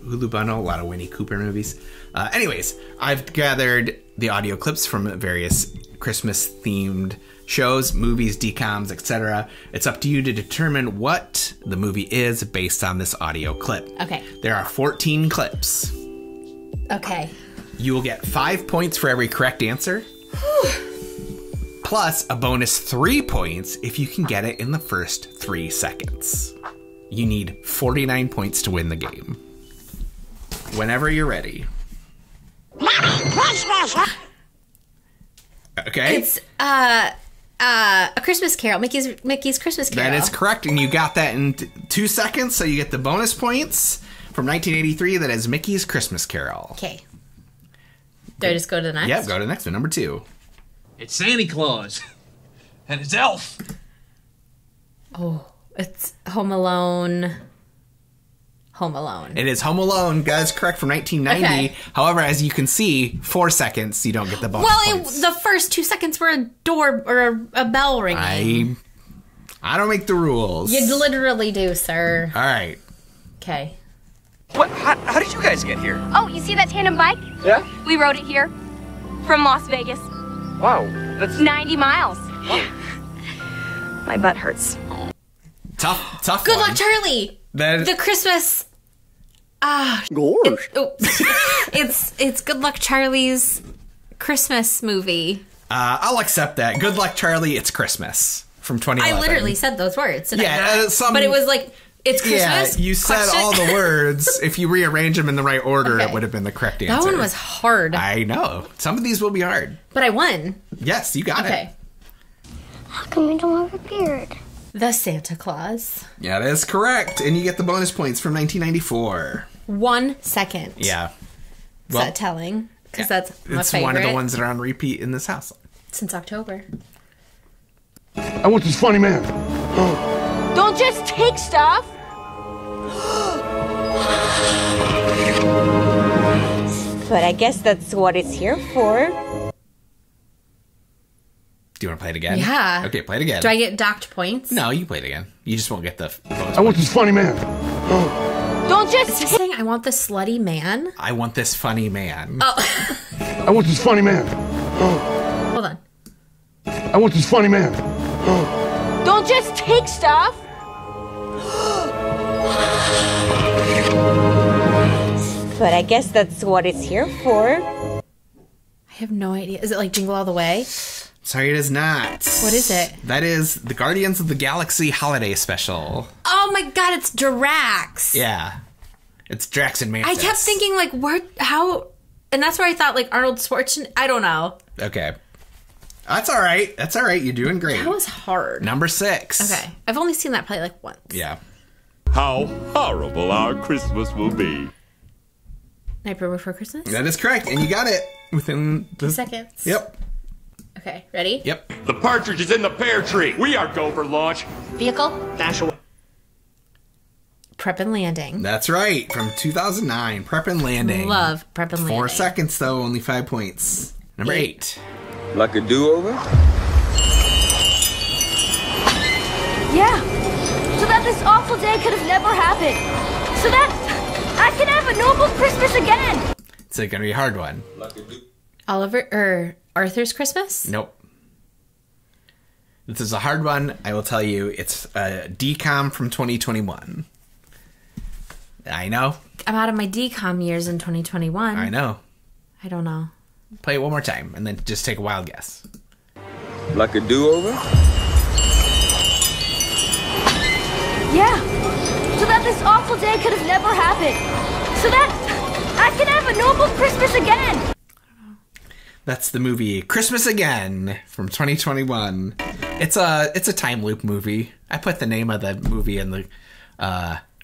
Hulu bundle, a lot of Winnie Cooper movies. Anyways, I've gathered the audio clips from various Christmas-themed shows, movies, DCOMs, etc. It's up to you to determine what the movie is based on this audio clip. Okay. There are 14 clips. Okay. You will get 5 points for every correct answer, plus a bonus 3 points if you can get it in the first 3 seconds. You need 49 points to win the game. Whenever you're ready. Okay. It's A Christmas Carol, Mickey's Christmas Carol. That is correct, and you got that in 2 seconds, so you get the bonus points from 1983. That is Mickey's Christmas Carol. Okay. Do I just go to the next? Yep, go to the next one. Number two. It's Santa Claus, and it's Elf. Oh, it's Home Alone. Home Alone. It is Home Alone. That's correct, from 1990. Okay. However, as you can see, 4 seconds, you don't get the bonus points. The first 2 seconds were a door or a bell ringing. I don't make the rules. You literally do, sir. All right. Okay. What? How did you guys get here? Oh, you see that tandem bike? Yeah. We rode it here from Las Vegas. Wow, that's 90 miles. Wow. My butt hurts. Tough. Good luck, Charlie. The Christmas. It's Good Luck Charlie's Christmas movie. I'll accept that. Good Luck Charlie, It's Christmas from 2011. I literally said those words. Yeah, but it was like, it's Christmas. Yeah, you said all the words. If you rearrange them in the right order, okay, it would have been the correct answer. That one was hard. I know. Some of these will be hard. But I won. Yes, you got it. How come you don't have a beard? The Santa Claus. Yeah, that is correct. And you get the bonus points from 1994. 1 second. Yeah. Well, is that telling? Because that's my favorite. It's one of the ones that are on repeat in this house. Since October. I want this funny man. Don't just take stuff. But I guess that's what it's here for. Do you want to play it again? Yeah. Okay, play it again. Do I get docked points? No, you play it again. You just won't get the bonus. I want this funny man. Don't just. Is he saying I want this slutty man? I want this funny man. Oh. I want this funny man. Hold on. I want this funny man. Don't just take stuff. But I guess that's what it's here for. I have no idea. Is it like Jingle All the Way? Sorry, it is not. What is it? That is the Guardians of the Galaxy Holiday Special. Oh my God, it's Drax. Yeah. It's Drax and Mantis. I kept thinking, like, what, how, and that's where I thought, like, Arnold Schwarzenegger, I don't know. Okay. That's all right. That's all right. You're doing great. That was hard. Number 6. Okay. I've only seen that play, like, once. Yeah. How horrible our Christmas will be. Nightmare Before Christmas? That is correct, and you got it within the 2 seconds. Yep. Okay, ready? Yep. The partridge is in the pear tree. We are go for launch. Vehicle. Dash away. Prep and Landing. That's right. From 2009. Prep and Landing. Love Prep and Landing. 4 seconds, though. Only 5 points. Number 8. Like a do-over? Yeah. So that this awful day could have never happened. So that I can have a noble Christmas again. It's going to be a hard one. Like a do- Arthur's Christmas? Nope. This is a hard one. I will tell you, it's a DCOM from 2021. I know. I'm out of my DCOM years in 2021. I know. I don't know. Play it one more time and then just take a wild guess. Like a do-over? Yeah. So that this awful day could have never happened. So that I can have a noble Christmas again. That's the movie Christmas Again from 2021. It's a time loop movie. I put the name of the movie in the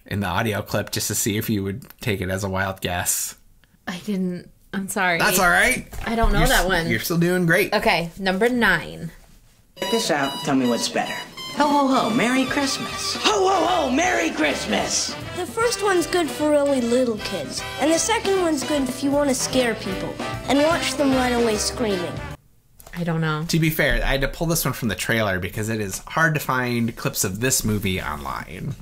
audio clip just to see if you would take it as a wild guess. I didn't. I'm sorry. That's all right. I don't know that one. You're still doing great. Okay, number 9. Check this out. Tell me what's better. Ho, ho, ho, Merry Christmas. Ho, ho, ho, Merry Christmas. The first one's good for really little kids, and the second one's good if you want to scare people and watch them run away screaming. I don't know. To be fair, I had to pull this one from the trailer because it is hard to find clips of this movie online.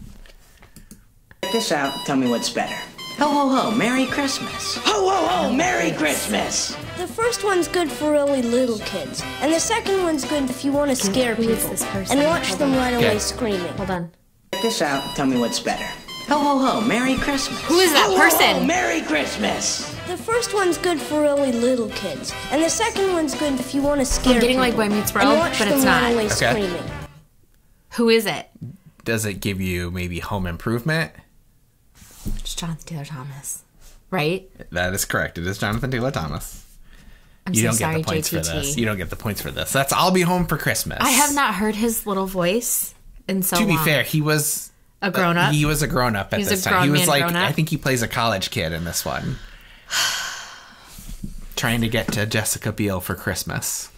Check this out. Tell me what's better. Ho, ho, ho, Merry Christmas. Ho, ho, ho, Merry Christmas. The first one's good for really little kids, and the second one's good if you want to scare people and watch them run away screaming. Hold on. Check this out. Tell me what's better. Ho, ho, ho, Merry Christmas. Who is that person? Ho, ho, Merry Christmas. The first one's good for really little kids, and the second one's good if you want to scare people. I'm getting like Boy Meets World, but it's not. Okay. Screaming. Who is it? Does it give you maybe Home Improvement? It's Jonathan Taylor Thomas, right? That is correct. It is Jonathan Taylor Thomas. You don't get the points for this. You don't get the points for this. That's I'll Be Home for Christmas. I have not heard his little voice in so long. To be fair, he was a grown up. He was a grown up at this time. He was like, I think he plays a college kid in this one, trying to get to Jessica Biel for Christmas.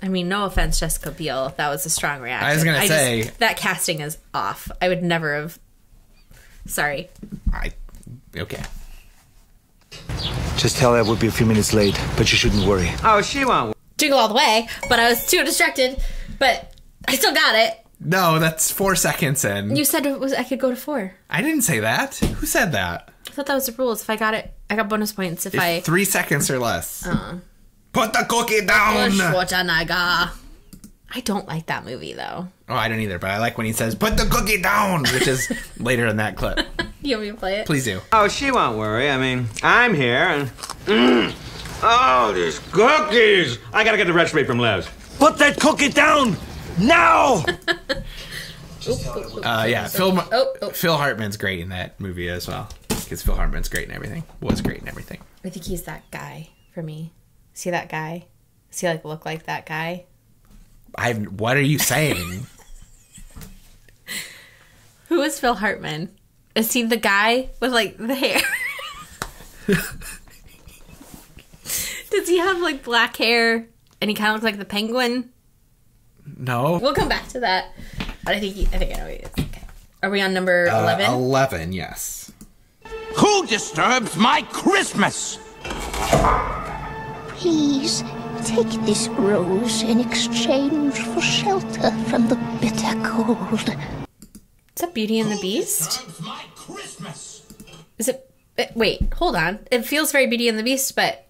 I mean, no offense, Jessica Biel. That was a strong reaction. I was going to say that casting is off. I would never have. Sorry. Okay. Just tell her we'll be a few minutes late, but you shouldn't worry. Oh, she won't. Jingle All the Way, but I was too distracted, but I still got it. No, that's 4 seconds in. You said it was, I could go to 4. I didn't say that. Who said that? I thought that was the rules. If I got it, I got bonus points. If I... 3 seconds or less. Put the cookie down! I don't like that movie, though. Oh, I don't either, but I like when he says, put the cookie down, which is later in that clip. You want me to play it? Please do. Oh, she won't worry. I mean, I'm here, and... oh, these cookies! I gotta get the recipe from Liz. Put that cookie down! Now! Yeah, Phil Hartman's great in that movie as well. Because Phil Hartman's great in everything. Was great in everything. I think he's that guy for me. See that guy? Does he, like, look like that guy? What are you saying? Who is Phil Hartman? Is he the guy with like the hair? Does he have like black hair and he kind of looks like the Penguin? No. We'll come back to that. But I think I know who he is. Okay. Are we on number 11? 11, yes. Who disturbs my Christmas? Please. Take this rose in exchange for shelter from the bitter cold. Is that Beauty and the Beast? Is it... Wait, hold on. It feels very Beauty and the Beast, but...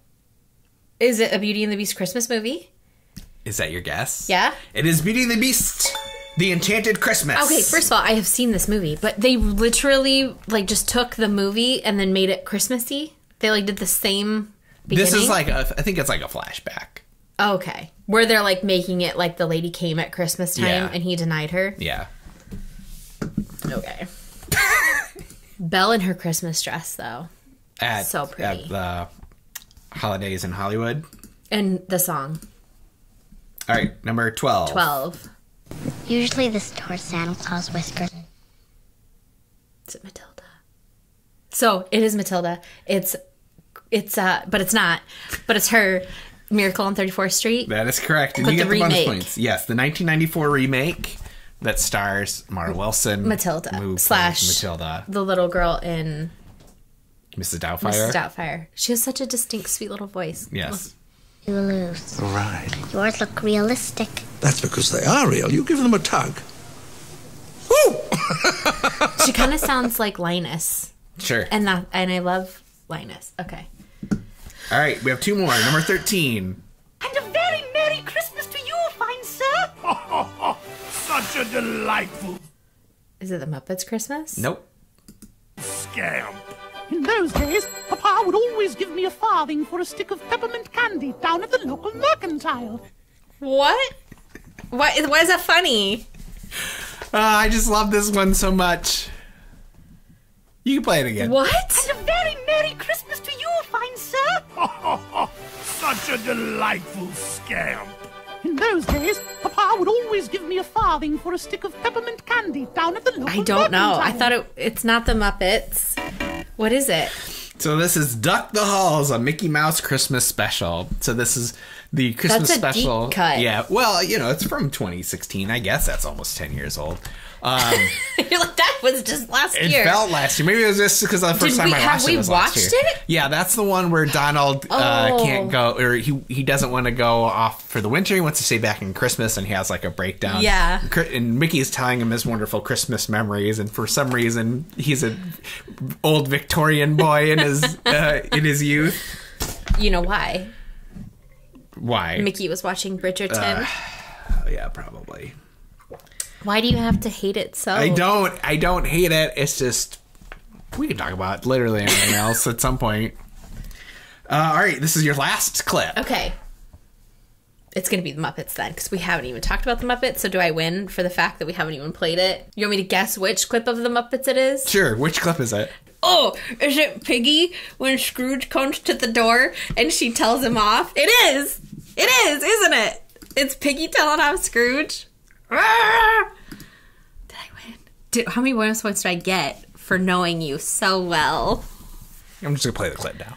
Is it a Beauty and the Beast Christmas movie? Is that your guess? Yeah. It is Beauty and the Beast, The Enchanted Christmas. Okay, first of all, I have seen this movie, but they literally, like, just took the movie and then made it Christmassy. They, like, did the same beginning. This is like a... I think it's like a flashback. Okay. Where they're, like, making it like the lady came at Christmas time and he denied her? Yeah. Okay. Belle in her Christmas dress, though. So pretty. At the holidays in Hollywood. And the song. All right, number 12. 12. Usually this stars Santa Claus whiskers. Is it Matilda? So, it is Matilda. But it's not. But it's her... Miracle on 34th Street. That is correct. And you get the bonus points. Yes, the 1994 remake that stars Mara Wilson. Matilda. Slash Matilda. The little girl in... Mrs. Doubtfire. Mrs. Doubtfire. She has such a distinct, sweet little voice. Yes. You lose. All right. Yours look realistic. That's because they are real. You give them a tug. Woo! She kind of sounds like Linus. Sure. And I love Linus. Okay. All right, we have 2 more. Number 13. And a very Merry Christmas to you, fine sir. Such a delightful... Is it the Muppets Christmas? Nope. Scamp. In those days, Papa would always give me a farthing for a stick of peppermint candy down at the local mercantile. What? Why is that funny? I just love this one so much. You can play it again. What? And a very Merry Christmas to you, fine sir. Such a delightful scamp. In those days, Papa would always give me a farthing for a stick of peppermint candy down at the local mercantile. I don't know. I thought it's not the Muppets. What is it? So this is Duck the Halls, a Mickey Mouse Christmas special. So this is the Christmas special. Deep cut. Yeah. Well, you know, it's from 2016. I guess that's almost 10 years old. You're like, that was just last year. It felt last year. Maybe it was just because the first time I watched it was last year. Have we watched it? Yeah, that's the one where Donald can't go, or he doesn't want to go off for the winter. He wants to stay back in Christmas, and he has like a breakdown. Yeah. And Mickey's telling him his wonderful Christmas memories, and for some reason, he's an old Victorian boy in his youth. You know why? Why? Mickey was watching Bridgerton. Yeah, probably. Why do you have to hate it so? I don't hate it. It's just, we can talk about literally anything else at some point. All right, this is your last clip. Okay. It's going to be the Muppets then, because we haven't even talked about the Muppets. So do I win for the fact that we haven't even played it? You want me to guess which clip of the Muppets it is? Sure. Which clip is it? Oh, is it Piggy when Scrooge comes to the door and she tells him off? It is. It is, isn't it? It's Piggy telling off Scrooge. Did I win? How many bonus points did I get for knowing you so well? I'm just going to play the clip now.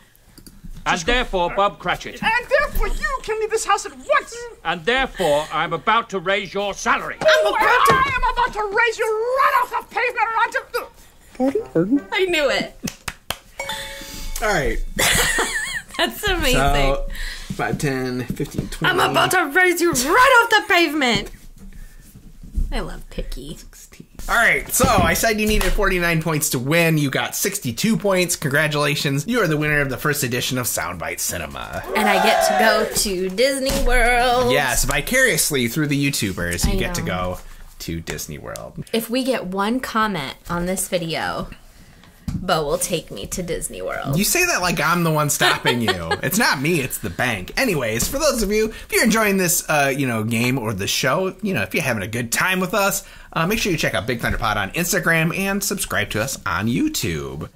And therefore, Bob Cratchit. And therefore, you can leave this house at once. And therefore, I'm about to raise your salary. I am about to raise you right off the pavement and onto... I knew it. All right. That's amazing. So, 5, 10, 15, 20. I'm about to raise you right off the pavement. I love Picky. 16. All right, so I said you needed 49 points to win. You got 62 points. Congratulations. You are the winner of the first edition of Soundbite Cinema. And I get to go to Disney World. Yes, vicariously through the YouTubers, you get to go to Disney World. If we get one comment on this video, Bo will take me to Disney World. You say that like I'm the one stopping you. It's not me, it's the bank. Anyways, for those of you, if you're enjoying this, you know, game or the show, you know, if you're having a good time with us, make sure you check out Big Thunder Pod on Instagram and subscribe to us on YouTube.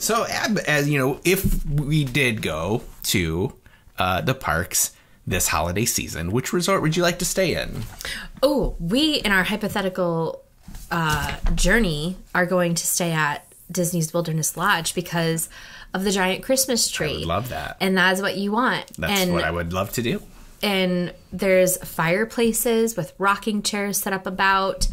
So, as you know, if we did go to the parks this holiday season, which resort would you like to stay in? Oh, we, in our hypothetical journey, are going to stay at Disney's Wilderness Lodge because of the giant Christmas tree. I would love that. And that's what you want. That's what I would love to do. And there's fireplaces with rocking chairs set up about,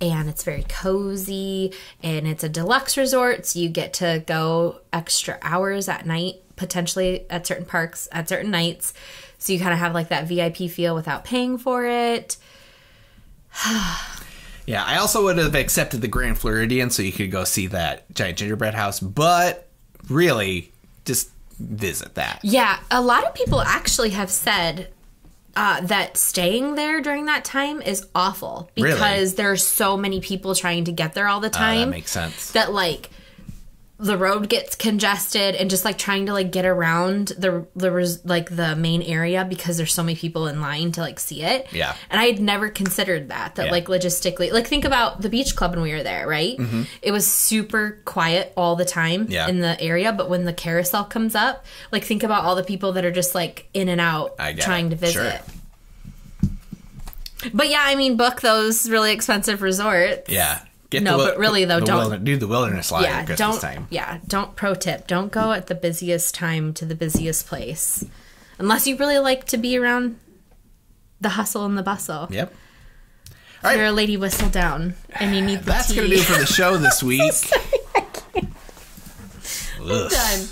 and it's very cozy, and it's a deluxe resort, so you get to go extra hours at night, potentially at certain parks at certain nights, so you kind of have like that VIP feel without paying for it. Yeah, I also would have accepted the Grand Floridian so you could go see that giant gingerbread house, but really, just visit that. Yeah, a lot of people actually have said that staying there during that time is awful because there are so many people trying to get there all the time. That makes sense. That, like, the road gets congested and just, like, trying to, like, get around the main area because there's so many people in line to, like, see it. Yeah. And I had never considered that, like, logistically. Like, think about the beach club when we were there, right? Mm-hmm. It was super quiet all the time in the area, but when the carousel comes up, like, think about all the people that are just, like, in and out trying to visit. Sure. But, yeah, I mean, book those really expensive resorts. Yeah. But really, though, don't do the Wilderness Lodge at Christmas time. Yeah, don't, pro tip, don't go at the busiest time to the busiest place. Unless you really like to be around the hustle and the bustle. Yep. All right. You're a lady whistle down, and you need the tea. That's going to do it for the show this week. I'm so sorry, I can't. I'm done.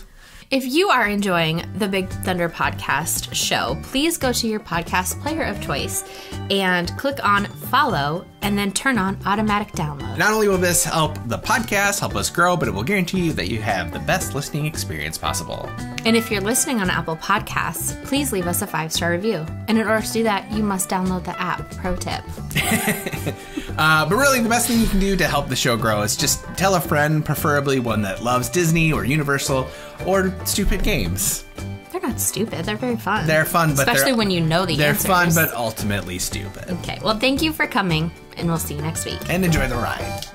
If you are enjoying the Big Thunder Podcast show, please go to your podcast player of choice and click on follow and then turn on automatic download. Not only will this help the podcast, help us grow, but it will guarantee you that you have the best listening experience possible. And if you're listening on Apple Podcasts, please leave us a 5-star review. And in order to do that, you must download the app, pro tip. But really, the best thing you can do to help the show grow is just tell a friend, preferably one that loves Disney or Universal or stupid games. They're not stupid. They're very fun. They're fun, but especially when you know the answers. They're fun, but ultimately stupid. Okay. Well, thank you for coming, and we'll see you next week. And enjoy the ride.